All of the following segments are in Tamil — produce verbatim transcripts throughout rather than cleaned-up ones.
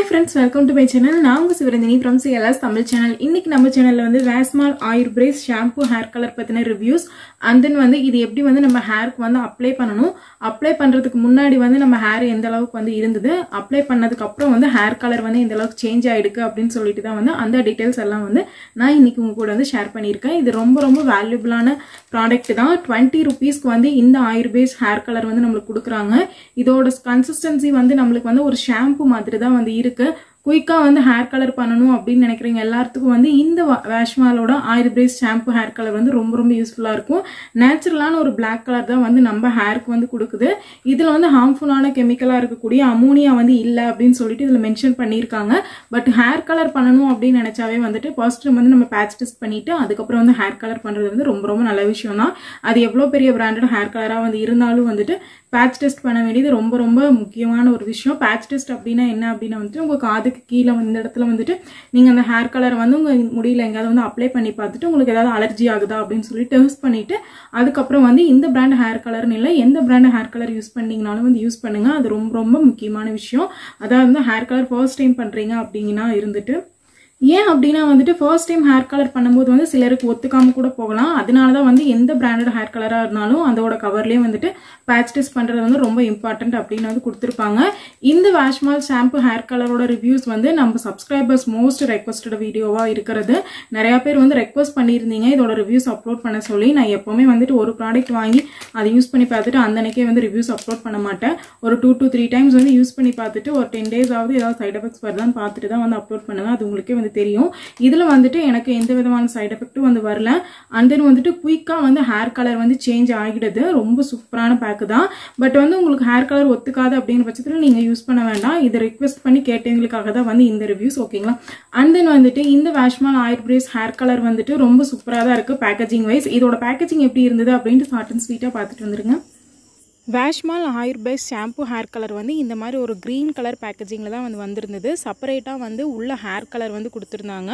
Hi friends, welcome to my channel. நான் உங்க Sivaranthini from C L S Tamil channel. இன்னைக்கு நம்ம சேனல்ல வந்து Vasmol Ayurbase shampoo hair color பத்தின reviews and then வந்து இது எப்படி வந்து நம்ம ஹேருக்கு வந்து அப்ளை பண்ணனும், அப்ளை பண்றதுக்கு முன்னாடி வந்து நம்ம ஹேர் எந்த அளவுக்கு வந்து இருந்தது, அப்ளை பண்ணதுக்கு அப்புறம் வந்து ஹேர் கலர் வந்து எந்த அளவுக்கு சேஞ்ச் ஆயிருக்கு அப்படினு சொல்லிட்டு தான் வந்து அந்த டீடைல்ஸ் எல்லாம் வந்து நான் இன்னைக்கு உங்க கூட வந்து ஷேர் பண்ணியிருக்கேன். இது ரொம்ப ரொம்ப வேல்யூபிளான ப்ராடக்ட் தான். இருபது ரூபாய்க்கு வந்து இந்த Ayurbase hair color வந்து நமக்கு கொடுக்கறாங்க. இதோட கன்சிஸ்டன்சி வந்து நமக்கு வந்து ஒரு ஷாம்பு மாதிரி தான் வந்து क्विका वो हेर कलर पड़नू अब Vasmol Ayurbase shampoo hair colour वो रोम रोम यूस्फुला नेचुरलान और ब्लैक कलर वो नम हेर वो हार्मफुल केमिकला अमोनिया वो इल्ल अब मेंशन पन्निरुक्कांगा बट हेर कलर पड़नू अब निनेचावे वंदु फर्स्ट वो नम्म पैच टेस्ट पण्णिट्टु अदुक्कप्पறம் வந்து हेर कलर पண்றது रोम रोम नल्ला विषयम தான். அது எவ்வளவு பெரிய பிராண்டட் ஹேர் கலரா வந்து இருந்தாலும் வந்துட்டு पैच टेस्ट பண்ண வேண்டியது ரொம்ப ரொம்ப முக்கியமான ஒரு விஷயம். पैच टेस्ट அப்படினா என்ன அப்படினா வந்து உங்க காதுக்கு கீழ வந்த இடத்துல வந்துட்டு நீங்க அந்த ஹேர் கலர் வந்து உங்க முடியில எங்கயாவது வந்து அப்ளை பண்ணி பார்த்துட்டு உங்களுக்கு ஏதாவது அலர்ஜி ஆகுதா அப்படினு சொல்லி டெஸ்ட் பண்ணிட்டு அதுக்கு அப்புறம் வந்து இந்த பிராண்ட் ஹேர் கலர்னு இல்ல எந்த பிராண்ட் ஹேர் கலர் யூஸ் பண்ணீங்கனாலும் வந்து யூஸ் பண்ணுங்க. அது ரொம்ப ரொம்ப முக்கியமான விஷயம். அதாவது ஹேர் கலர் ஃபர்ஸ்ட் டைம் பண்றீங்க அப்படினா இருந்துட்டு ஏன் அப்படினா வந்துட்டு ஃபர்ஸ்ட் டைம் ஹேர் கலர் பண்ணும்போது வந்து சிலருக்கு ஒத்துக்காம கூட போகலாம். அதனால தான் வந்து எந்த பிராண்டட் ஹேர் கலரா இருந்தாலும் அதோட கவர்லயே வந்துட்டு பேட்ச் டெஸ்ட் பண்றது வந்து ரொம்ப இம்பார்ட்டன்ட் அப்படின வந்து கொடுத்திருப்பாங்க. இந்த Vasmol ஷாம்பு ஹேர் கலரோட ரிவ்யூஸ் வந்து நம்ம சப்ஸ்கிரைபர்ஸ் மோஸ்ட் ரெக்வெஸ்டட் வீடியோவா இருக்குது. நிறைய பேர் வந்து ரெக்வெஸ்ட் பண்ணியிருந்தீங்க இதோட ரிவ்யூஸ் அப்லோட் பண்ண சொல்லி. நான் எப்பவுமே வந்துட்டு ஒரு ப்ராடக்ட் வாங்கி அதை யூஸ் பண்ணி பார்த்துட்டு அந்தனக்கே வந்து ரிவ்யூஸ் அப்லோட் பண்ண மாட்டேன். ஒரு இரண்டு டு மூன்று டைம்ஸ் வந்து யூஸ் பண்ணி பார்த்துட்டு ஒரு பத்து டேஸ் ஆவது ஏதாவது சைடு எஃபெக்ட்ஸ் வரதான்னு பார்த்துட்டு தான் வந்து அப்லோட் பண்ணுவேன். அது உங்களுக்கு வந்து தெரியும். இதுல வந்துட்டு எனக்கு எந்த விதமான சைடு எஃபெக்ட்டும் வந்து வரல. அண்ட் தென் வந்துட்டு குயிக்கா வந்து ஹேர் கலர் வந்து சேஞ்ச் ஆகிடுது. ரொம்ப சூப்பரான பேக் தான். பட் வந்து உங்களுக்கு ஹேர் கலர் ஒத்துக்காது அப்படிங்கிற பட்சத்துல நீங்க யூஸ் பண்ண வேண்டாம். இத ரிக்வெஸ்ட் பண்ணி கேட்டவங்களுக்காக தான் வந்து இந்த ரிவ்யூஸ், ஓகேங்களா? அண்ட் தென் வந்துட்டு இந்த Vasmol Ayurbase ஹேர் கலர் வந்துட்டு ரொம்ப சூப்பரா தான் இருக்கு பேக்கேஜிங் வைஸ். இதோட பேக்கேஜிங் எப்படி இருந்தது அப்படினு ஷார்ட் அண்ட் ஸ்வீட்டா பார்த்துட்டு வந்துருங்க. Vasmol Ayurbase shampoo hair colour வந்து இந்த மாதிரி ஒரு க்ரீன் கலர் பேக்கேஜிங்கில் தான் வந்து வந்திருந்தது. செப்பரேட்டாக வந்து உள்ள ஹேர் கலர் வந்து கொடுத்துருந்தாங்க.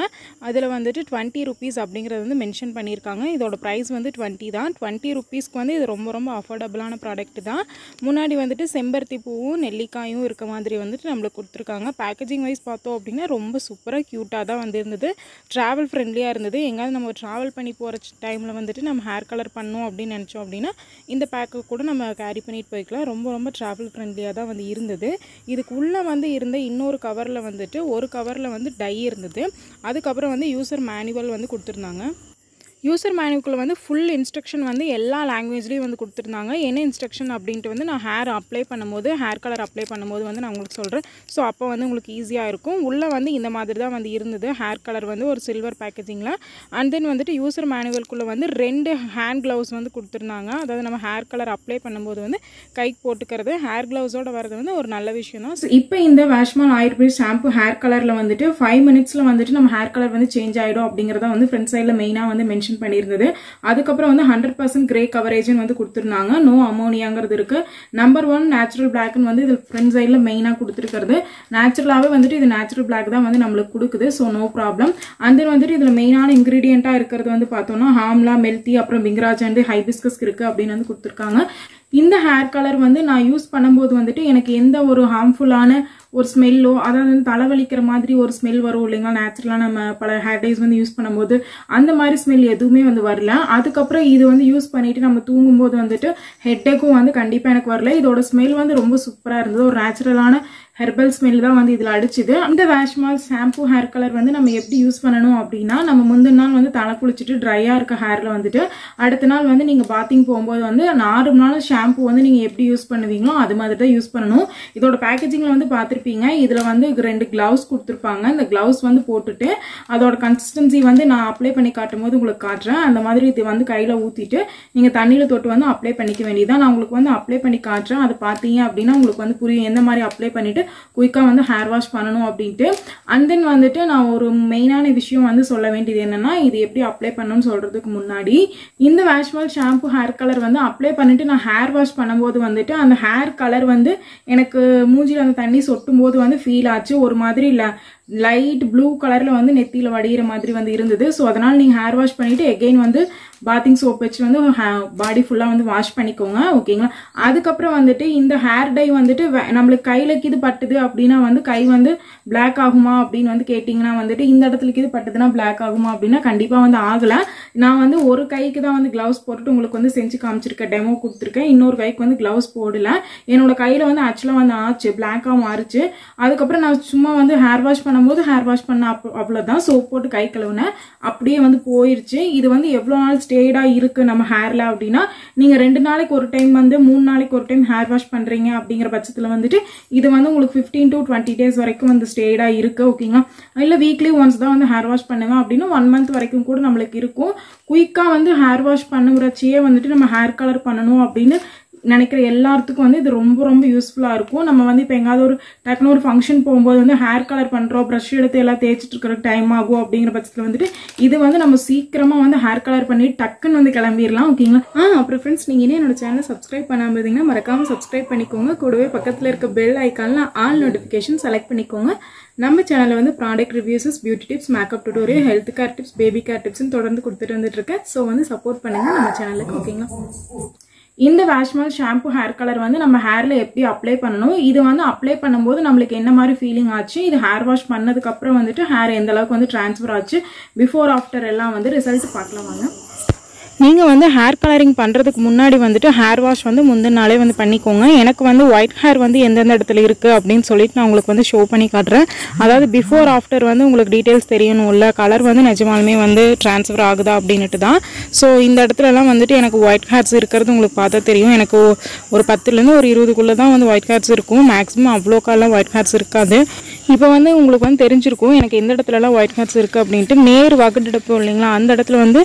அதில் வந்துட்டு டுவெண்ட்டி ருபீஸ் அப்படிங்கிறது வந்து மென்ஷன் பண்ணியிருக்காங்க. இதோட ப்ரைஸ் வந்து டுவெண்ட்டி தான். டுவெண்ட்டி ருபீஸ்க்கு வந்து இது ரொம்ப ரொம்ப அஃபோர்டபுளான ப்ராடக்ட் தான். முன்னாடி வந்துட்டு செம்பருத்தி பூவும் நெல்லிக்காயும் இருக்க மாதிரி வந்துட்டு நம்மளுக்கு கொடுத்துருக்காங்க. பேக்கேஜிங் வைஸ் பார்த்தோம் அப்படின்னா ரொம்ப சூப்பராக க்யூட்டாக தான் வந்து இருந்தது. ட்ராவல் ஃப்ரெண்ட்லியாக இருந்தது. எங்காவது நம்ம ட்ராவல் பண்ணி போகிற டைமில் வந்துட்டு நம்ம ஹேர் கலர் பண்ணோம் அப்படின்னு நினச்சோம் அப்படின்னா இந்த பேக்கு கூட நம்ம கேரி பண்ணிட்டு போய்க்கலாம். ரொம்ப ரொம்ப ட்ராவல் ஃப்ரெண்ட்லியாக தான் வந்து இருந்தது. இதுக்குள்ளே வந்து இருந்த இன்னொரு கவரில் வந்துட்டு ஒரு கவரில் வந்து டை இருந்தது. அதுக்கப்புறம் வந்து யூசர் மேனுவல் வந்து கொடுத்துருந்தாங்க. யூசர் மேனுக்குள்ளே வந்து ஃபுல் இன்ஸ்ட்ரக்ஷன் வந்து எல்லா லாங்குவேஜ்லேயும் வந்து கொடுத்துருந்தாங்க. என்ன இன்ஸ்ட்ரக்ஷன் அப்படின்ட்டு வந்து நான் ஹேர் அப்ளை பண்ணும்போது ஹேர் கலர் அப்ளை பண்ணும்போது வந்து நான் உங்களுக்கு சொல்கிறேன். ஸோ அப்போ வந்து உங்களுக்கு ஈஸியாக இருக்கும். உள்ளே வந்து இந்த மாதிரி தான் வந்து இருந்தது ஹேர் கலர் வந்து ஒரு சில்வர் பேக்கேஜிங்கில். அண்ட் தென் வந்துட்டு யூசர் மேனுவல்குள்ளே வந்து ரெண்டு ஹேண்ட் க்ளவுஸ் வந்து கொடுத்துருந்தாங்க. அதாவது நம்ம ஹேர் கலர் அப்ளை பண்ணும்போது வந்து கைக்கு போட்டுக்கிறது ஹேர் க்ளவுஸோட வர்றது வந்து ஒரு நல்ல விஷயம் தான். இப்போ இந்த Vasmol Ayurbase ஷாம்பு ஹேர் கலரில் வந்துட்டு ஃபைவ் மினிட்ஸில் வந்துட்டு நம்ம ஹேர் கலர் வந்து சேஞ்ச் ஆகிடும் அப்படிங்கிறத வந்து ஃப்ரண்ட் சைடில் மெயினாக வந்து மென்ஷன் பண்ணிருந்தது. அதுக்கப்புறம் வந்து ஹண்ட்ரட் பர்சன்ட் கிரே கவரேஜ் வந்து கொடுத்துருந்தாங்க. நோ அமோனியாங்கிறது இருக்கு. நம்பர் ஒன் நேச்சுரல் பிளாக் வந்து இது ஃப்ரண்ட் சைடில் மெயினாக கொடுத்துருக்கிறது. நேச்சுரலாகவே வந்துட்டு இது நேச்சுரல் பிளாக் தான் வந்து நம்மளுக்கு கொடுக்குது. So no problem. And then வந்துட்டு இதில் மெயினான இன்கிரீடியண்டாக இருக்கிறது வந்து பார்த்தோம்னா ஆம்லா, மெல்தி, அப்புறம் பிங்கராஜ் அண்ட் ஹைபிஸ்கஸ் இருக்கு அப்படின்னு வந்து கொடுத்துருக்காங்க. இந்த ஹேர் கலர் வந்து நான் யூஸ் பண்ணும்போது வந்துட்டு எனக்கு எந்த ஒரு ஹார்ம்ஃபுல்லான ஒரு ஸ்மெல்லோ அதாவது வந்து தலைவலிக்கிற மாதிரி ஒரு ஸ்மெல் வரும் இல்லைங்களா? நேச்சுரலாக நம்ம பல ஹேர் டைஸ் வந்து யூஸ் பண்ணும்போது அந்த மாதிரி ஸ்மெல் எதுவுமே வந்து வரல. அதுக்கப்புறம் இது வந்து யூஸ் பண்ணிட்டு நம்ம தூங்கும்போது வந்துட்டு ஹெட்டேக்கும் வந்து கண்டிப்பாக எனக்கு வரல. இதோட ஸ்மெல் வந்து ரொம்ப சூப்பராக இருந்தது. ஒரு நேச்சுரலான ஹெர்பல் ஸ்மெல் தான் வந்து இதில் அடிச்சுது. இந்த Vasmol ஷாம்பு ஹேர் கலர் வந்து நம்ம எப்படி யூஸ் பண்ணணும் அப்படின்னா நம்ம முந்தின நாள் வந்து தலை குளிச்சுட்டு ட்ரையாக இருக்க ஹேரில் வந்துட்டு அடுத்த நாள் வந்து நீங்கள் பாத்திங் போகும்போது வந்து நார்மலான ஷாம்பு வந்து நீங்கள் எப்படி யூஸ் பண்ணுவீங்களோ அது மாதிரி தான் யூஸ் பண்ணணும். இதோட பேக்கேஜிங்கில் வந்து பார்த்துருப்பீங்க. இதில் வந்து ரெண்டு க்ளவுஸ் கொடுத்துருப்பாங்க. இந்த க்ளவுஸ் வந்து போட்டுட்டு அதோட கன்சிஸ்டன்சி வந்து நான் அப்ளை பண்ணி காட்டும் போது உங்களுக்கு காட்டுறேன். அந்த மாதிரி இது வந்து கையில் ஊற்றிட்டு நீங்கள் தண்ணியில் தொட்டு வந்து அப்ளை பண்ணிக்க வேண்டியதான். நான் உங்களுக்கு வந்து அப்ளை பண்ணி காட்டுறேன். அதை பார்த்தீங்க அப்படின்னா உங்களுக்கு வந்து புரியும் எந்த மாதிரி அப்ளை பண்ணிட்டு குயிக்கா வந்து ஹேர் வாஷ் பண்ணணும் அப்படின்ட்டு. அண்ட் தென் வந்துட்டு நான் ஒரு மெயினான விஷயம் வந்து சொல்ல வேண்டியது என்னன்னா இது எப்படி அப்ளை பண்ணணும்னு சொல்றதுக்கு முன்னாடி இந்த Vasmol ஷாம்பு ஹேர் கலர் வந்து அப்ளை பண்ணிட்டு நான் ஹேர் வாஷ் பண்ணும்போது வந்துட்டு அந்த ஹேர் கலர் வந்து எனக்கு மூஞ்சில அந்த தண்ணி சொட்டும் போது வந்து ஃபீல் ஆச்சு. ஒரு மாதிரி लाइट ब्लू कलर वो नेत्तिल वडियर मादिरी वंदु इरुंदुदु सो अदनाल नींगा हेयर वाश पण्णिट्टु अगेन वंदु बाथिंग सोप वच्चु वंदु बॉडी फुल्ला वंदु वाश पण्णिकोंगा ओकेंगा अदुक्क अप्पुறம் வந்துட்டு இந்த ஹேர் டை வந்துட்டு நமக்கு கையிலக்கு இது பட்டுது அப்படினா வந்து கை வந்து black ஆகுமா அப்படினு வந்து கேட்டிங்கனா வந்துட்டு இந்த இடத்துலக்கு இது பட்டுதுனா black ஆகுமா அப்படினா கண்டிப்பா வந்து ஆகல நான் வந்து ஒரு கைக்கு தான் வந்து gloves போட்டுட்டு உங்களுக்கு வந்து செஞ்சு காமிச்சிருக்கேன் டெமோ கொடுத்திருக்கேன் இன்னொரு கைக்கு வந்து gloves போடல என்னோட கையில வந்து ஆக்சுவலா வந்து ஆச்சு black ஆ மாறிச்சு அதுக்கு அப்புறம் நான் சும்மா வந்து ஹேர் வாஷ் பண்ணும்போது ஹேர் வாஷ் பண்ண அவ்வளவுதான் சோப் போட்டு கை கழுவுனே அப்படியே வந்து போயிருச்சு இது வந்து எவ்வளவு நாள் ஸ்டேடா இருக்கு நம்ம ஹேர்ல அப்படினா நீங்க ரெண்டு நாளைக்கு ஒரு டைம் வந்து மூணு நாளைக்கு ஒரு டைம் ஹேர் வாஷ் பண்றீங்க அப்படிங்கற பட்சத்துல வந்துட்டு இது வந்து உங்களுக்கு fifteen to twenty டேஸ் வரைக்கும் வந்து ஸ்டேடா இருக்கு ஓகேங்களா இல்ல வீக்லி ஒன்ஸ் தான் வந்து ஹேர் வாஷ் பண்ணுவேன் அப்படினா one month வரைக்கும் கூட நமக்கு இருக்கும் குயிக்கா வந்து ஹேர் வாஷ் பண்ணுறச்சே வந்துட்டு நம்ம ஹேர் கலர் பண்ணனும் அப்படினு நினைக்கிற எல்லாத்துக்கும் வந்து இது ரொம்ப ரொம்ப யூஸ்ஃபுல்லா இருக்கும் நம்ம வந்து இப்ப எங்காவது ஒரு டக்குனு ஒரு ஃபங்க்ஷன் போயும்போது வந்து ஹேர் கலர் பண்றோம் பிரஷ் எடுத்து எல்லாம் தேய்ச்சிட்டு இருக்கற டைம் ஆகும் அப்படிங்கற பட்சத்துல வந்துட்டு இது வந்து நம்ம சீக்கிரமா வந்து ஹேர் கலர் பண்ணி டக்குன்னு வந்து கிளம்பிரலாம் ஓகேங்களா அப்புறம் फ्रेंड्स நீங்க இன்னே என்னோட சேனலை சப்ஸ்கிரைப் பண்ணாம இருந்தீங்கன்னா மறக்காம சப்ஸ்கிரைப் பண்ணிக்கோங்க கூடவே பக்கத்துல இருக்க பெல் ஐகான்ல ஆல் நோட்டிஃபிகேஷன் செலக்ட் பண்ணிக்கோங்க நம்ம சேனல்ல வந்து product reviews beauty tips makeup tutorial health care tips baby care tips தொடர்ந்து கொடுத்துட்டு வந்துட்டு இருக்கேன் சோ வந்து சப்போர்ட் பண்ணுங்க நம்ம சேனலுக்கு ஓகேங்களா இந்த வாஷ்மால் ஷாம்பு ஹேர் கலர் வந்து நம்ம ஹேர்ல எப்படி அப்ளை பண்ணனும் இது வந்து அப்ளை பண்ணும்போது நமக்கு என்ன மாதிரி ஃபீலிங் ஆச்சு இது ஹேர் வாஷ் பண்ணதுக்கு அப்புறம் வந்துட்டு ஹேர் எந்த அளவுக்கு வந்து ட்ரான்ஸ்ஃபர் ஆச்சு பிஃபோர் ஆஃப்டர் எல்லாம் வந்து ரிசல்ட் பார்க்கலாம் வாங்க நீங்க வந்து ஹேர் கலரிங் பண்றதுக்கு முன்னாடி வந்துட்டு ஹேர் வாஷ் வந்து முந்தின நாளே வந்து பண்ணிக்கோங்க எனக்கு வந்து ஒயிட் ஹேர் வந்து எந்தெந்த இடத்துல இருக்கு அப்படினு சொல்லிட்டு நான் உங்களுக்கு வந்து ஷோ பண்ணி காட்றேன் அதாவது பிஃபோர் ஆஃப்டர் வந்து உங்களுக்கு டீடைல்ஸ் தெரியணும் இல்ல கலர் வந்து நிஜமாலுமே வந்து ட்ரான்ஸ்ஃபர் ஆகுதா அப்படினுட்டு தான் சோ இந்த இடத்துல எல்லாம் வந்துட்டு எனக்கு ஒயிட் ஹேர்ஸ் இருக்குறது உங்களுக்கு பார்த்தா தெரியும் எனக்கு ஒரு ten ல இருந்து ஒரு twenty குள்ள தான் வந்து ஒயிட் ஹேர்ஸ் இருக்கும் மேக்ஸिमम அவ்ளோ கால ஒயிட் ஹேர்ஸ் இருக்காது இப்போ வந்து உங்களுக்கு வந்து தெரிஞ்சிருக்கும் எனக்கு இந்த இடத்துல எல்லாம் ஒயிட் ஹேர்ஸ் இருக்கு அப்படினுட்டு நேர் வகுடுடுப்போம் இல்லீங்களா அந்த இடத்துல வந்து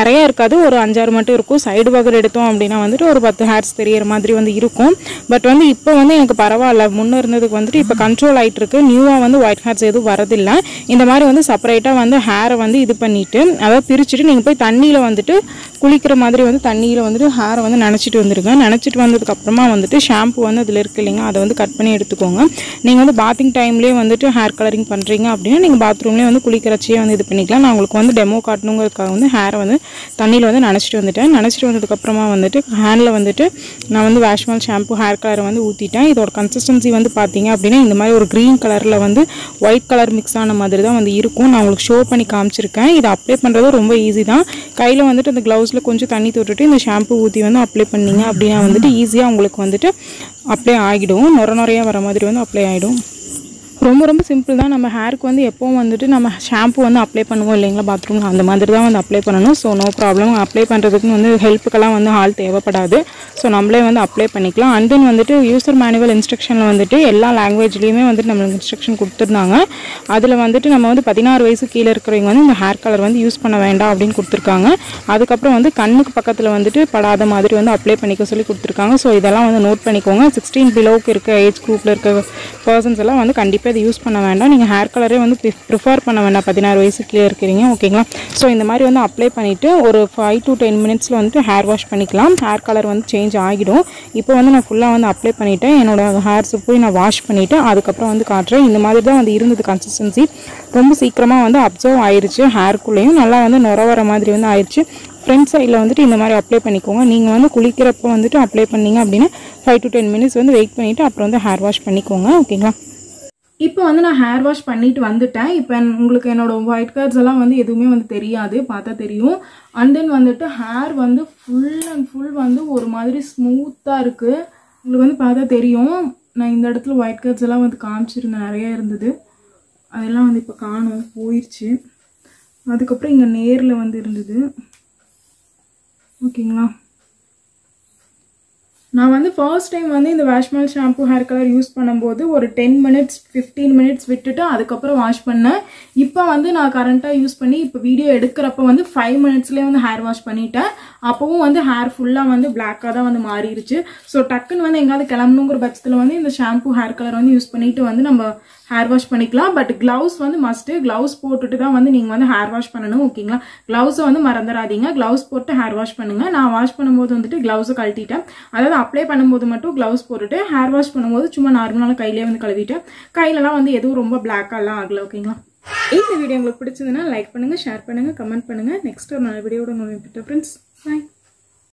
நிறைய இருக்காது அஞ்சாறு மட்டும் இருக்கும் சைடு வகர் எடுத்தோம் அப்படினா வந்து ஒரு ten ஹேர்ஸ் தெரியற மாதிரி வந்து இருக்கும் பட் வந்து இப்போ வந்து எனக்கு பரவாயில்லை முன்ன இருந்ததுக்கு வந்து இப்போ கண்ட்ரோல் ஆயிட்டு இருக்கு நியூவா வந்து ஒயிட் ஹேர்ஸ் எதுவும் வரது இல்ல இந்த மாதிரி வந்து செப்பரேட்டா வந்து ஹேரை வந்து இது பண்ணிட்டு அத பிரிச்சிட்டு நீங்க போய் தண்ணியில வந்துட்டு குளிக்கிற மாதிரி வந்து தண்ணியில வந்து ஹேரை வந்து நனைச்சிட்டு வந்துருங்க நனைச்சிட்டு வந்ததுக்கு அப்புறமா வந்துட்டு ஷாம்பு வந்து அதுல இருக்குலீங்க அத வந்து கட் பண்ணி எடுத்துக்கோங்க நீங்க வந்து bathing டைம்லயே வந்துட்டு ஹேர் கலரிங் பண்றீங்க அப்படினா நீங்க பாத்ரூம்லயே வந்து குளிக்கறச்சே வந்து இது பண்ணிக்கலாம் நான் உங்களுக்கு வந்து டெமோ காட்டணும்ங்கறதுக்காக வந்து ஹேரை வந்து தண்ணியில வந்து நனைச்சிட்டு வந்துட்டேன் நனைச்சிட்டு வந்ததுக்கு அப்புறமா வந்துட்டு ஹேண்ட்ல வந்துட்டு நான் வந்து வாஷ்மால் ஷாம்பு ஹேர் கலர் வந்து ஊத்திட்டேன் இதோட கன்சிஸ்டன்சி வந்து பாத்தீங்க அப்படினா இந்த மாதிரி ஒரு green கலர்ல வந்து ஒயிட் கலர் mix ஆன மாதிரி தான் வந்து இருக்கும் நான் உங்களுக்கு ஷோ பண்ணி காமிச்சிருக்கேன் இது அப்ளை பண்றது ரொம்ப ஈஸி தான் கையில வந்துட்டு அந்த கிளவுஸ்ல கொஞ்சம் தண்ணி தொட்டுட்டு இந்த ஷாம்பு ஊத்தி வந்து அப்ளை பண்ணீங்க அப்படினா வந்துட்டு ஈஸியா உங்களுக்கு வந்துட்டு அப்ளை ஆகிடும் நொர நொரையா வர மாதிரி வந்து அப்ளை ஆகிடும் ரொம்ப ரொம்ப சிம்பிள் தான் நம்ம ஹேருக்கு வந்து எப்பவும் வந்துட்டு நம்ம ஷாம்பு வந்து அப்ளை பண்ணுவோம் இல்லீங்களா பாத்ரூம்ல அந்த மாதிரி தான் வந்து அப்ளை பண்ணனும் சோ நோ ப்ராப்ளம் அப்ளை பண்றதுக்கு வந்து ஹெல்ப்புக்கெல்லாம் வந்து ஆள் தேவைப்படாது சோ நம்மளே வந்து அப்ளை பண்ணிக்கலாம் அண்ட் தென் வந்துட்டு யூசர் மேனுவல் இன்ஸ்ட்ரக்ஷன்ல வந்துட்டு எல்லா லாங்குவேஜ்லயுமே வந்து நமக்கு இன்ஸ்ட்ரக்ஷன் கொடுத்திருந்தாங்க அதுல வந்துட்டு நம்ம வந்து பதினாறு வயசு கீழ இருக்குறவங்க வந்து இந்த ஹேர் கலர் வந்து யூஸ் பண்ண வேண்டாம் அப்படினு கொடுத்திருக்காங்க அதுக்கு அப்புறம் வந்து கண்ணுக்கு பக்கத்துல வந்துட்டு படாத மாதிரி வந்து அப்ளை பண்ணிக்க சொல்லி கொடுத்திருக்காங்க சோ இதெல்லாம் வந்து நோட் பண்ணிக்கோங்க sixteen பிலோக்கு இருக்க ஏஜ் குரூப்ல இருக்க पर्सनஸ் எல்லாம் வந்து கண்டிப்பா யூஸ் பண்ண வேண்டாம் நீங்க ஹேர் கலரே வந்து பிரெஃபர் பண்ண வேண்டாம் பதினாறு வயசுக்கு கிளியர் இருக்கீங்க ஓகேங்களா சோ இந்த மாதிரி வந்து அப்ளை பண்ணிட்டு ஒரு five to ten मिनिट्सல வந்து ஹேர் வாஷ் பண்ணிக்கலாம் ஹேர் கலர் வந்து चेंज ஆகிடும் இப்போ வந்து நான் ஃபுல்லா வந்து அப்ளை பண்ணிட்டேன் என்னோட ஹேர்ஸ் போய் நான் வாஷ் பண்ணிட்டு அதுக்கு அப்புறம் வந்து காட்றேன் இந்த மாதிரி தான் வந்து இருந்தது கன்சிஸ்டன்சி ரொம்ப சீக்கிரமா வந்து அப்சர்வ் ஆயிருச்சு ஹேர் குள்ளேயும் நல்லா வந்து நொர வர மாதிரி வந்து ஆயிருச்சு फ्रंट சைடுல வந்துட்டு இந்த மாதிரி அப்ளை பண்ணிக்கோங்க நீங்க வந்து குளிக்கிறப்ப வந்துட்டு அப்ளை பண்ணீங்க அப்படினா five to ten मिनिट्स வந்து வெயிட் பண்ணிட்டு அப்புறம் வந்து ஹேர் வாஷ் பண்ணிக்கோங்க ஓகேங்களா இப்போ வந்து நான் ஹேர் வாஷ் பண்ணிட்டு வந்துட்டேன் இப்போ உங்களுக்கு என்னோட ஒயிட் ஹேர்ஸ் எல்லாம் வந்து எதுவுமே வந்து தெரியாது பார்த்தா தெரியும் அண்ட் தென் வந்துட்டு ஹேர் வந்து ஃபுல் அண்ட் ஃபுல் வந்து ஒரு மாதிரி ஸ்மூத்தா இருக்கு உங்களுக்கு வந்து பார்த்தா தெரியும் நான் இந்த இடத்துல ஒயிட் ஹேர்ஸ் எல்லாம் வந்து காமிச்சிருந்தேன் நிறைய இருந்தது அதெல்லாம் வந்து இப்போ காணோம் போயிடுச்சு அதுக்கப்புறம் இங்கே நேரில் வந்து இருந்தது ஓகேங்களா நான் வந்து ஃபர்ஸ்ட் டைம் வந்து இந்த வாஷ்மால் ஷாம்பு ஹேர் கலர் யூஸ் பண்ணும்போது ஒரு ten मिनिट्स fifteen मिनिट्स விட்டுட்டு அதுக்கு அப்புறம் வாஷ் பண்ணேன் இப்போ வந்து நான் கரண்டா யூஸ் பண்ணி இப்போ வீடியோ எடுக்கறப்ப வந்து five मिनिट्सலயே வந்து ஹேர் வாஷ் பண்ணிட்டேன் அப்பவும் வந்து ஹேர் ஃபுல்லா வந்து black-ஆ தான் வந்து மாறிடுச்சு சோ டக்குன்னு வந்து எங்காவது கிளம்பணும்ங்கற பட்சத்துல வந்து இந்த ஷாம்பு ஹேர் கலர் வந்து யூஸ் பண்ணிட்டு வந்து நம்ம ஹேர் வாஷ் பண்ணிக்கலாம் பட் கிளவுஸ் வந்து மஸ்ட் கிளவுஸ் போட்டுட்டு தான் வந்து நீங்க வந்து ஹேர் வாஷ் பண்ணணும் ஓகேங்களா கிளவுஸை வந்து மறந்துடாதீங்க கிளவுஸ் போட்டு ஹேர் வாஷ் பண்ணுங்க நான் வாஷ் பண்ணும்போது வந்துட்டு கிளவுஸை கழட்டிட்டேன் அதாவது அப்ளை பண்ணும்போது மட்டும் gloves போட்டுட்டு hair wash பண்ணும்போது சும்மா நார்மலா கையிலே வந்து கழுவிட்டு கையிலலாம் வந்து எதுவும் ரொம்ப black ஆலாம் ஆகல ஓகேங்களா இந்த வீடியோ உங்களுக்கு பிடிச்சிருந்தா லைக் பண்ணுங்க ஷேர் பண்ணுங்க கமெண்ட் பண்ணுங்க நெக்ஸ்ட் ஒரு நல்ல வீடியோட நான் மீட் பண்றேன் फ्रेंड्स बाय